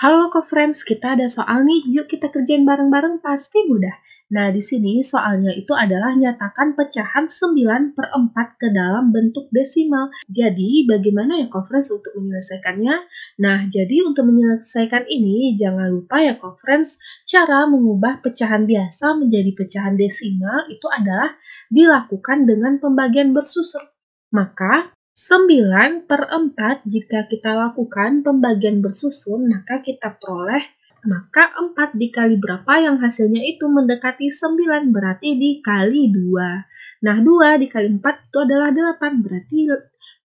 Halo co-friends, kita ada soal nih, yuk kita kerjain bareng-bareng, pasti mudah. Nah, di sini soalnya itu adalah nyatakan pecahan 9/4 ke dalam bentuk desimal. Jadi, bagaimana ya co-friends untuk menyelesaikannya? Nah, jadi untuk menyelesaikan ini, jangan lupa ya co-friends, cara mengubah pecahan biasa menjadi pecahan desimal itu adalah dilakukan dengan pembagian bersusur. Maka, 9/4 jika kita lakukan pembagian bersusun maka kita peroleh 4 dikali berapa yang hasilnya itu mendekati 9 berarti dikali 2. Nah 2 dikali 4 itu adalah 8 berarti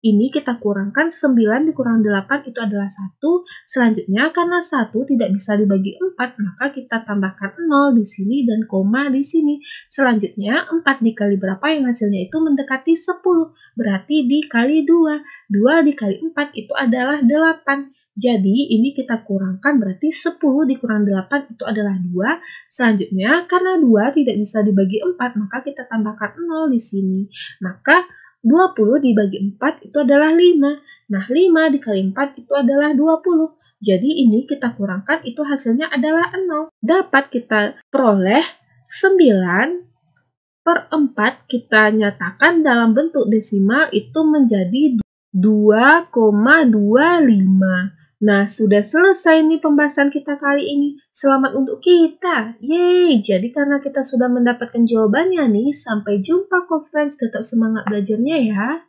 ini kita kurangkan 9 dikurang 8 itu adalah 1. Selanjutnya karena 1 tidak bisa dibagi 4 maka kita tambahkan 0 di sini dan koma di sini. Selanjutnya 4 dikali berapa yang hasilnya itu mendekati 10 berarti dikali 2. 2 dikali 4 itu adalah 8. Jadi ini kita kurangkan berarti 10 dikurang 8 itu adalah 2. Selanjutnya karena 2 tidak bisa dibagi 4 maka kita tambahkan 0 di sini. Maka 20 dibagi 4 itu adalah 5. Nah, 5 dikali 4 itu adalah 20. Jadi ini kita kurangkan itu hasilnya adalah 0. Dapat kita peroleh 9/4 kita nyatakan dalam bentuk desimal itu menjadi 2,25. Nah, sudah selesai nih pembahasan kita kali ini. Selamat untuk kita. Yeay, jadi karena kita sudah mendapatkan jawabannya nih, sampai jumpa co-friends, tetap semangat belajarnya ya.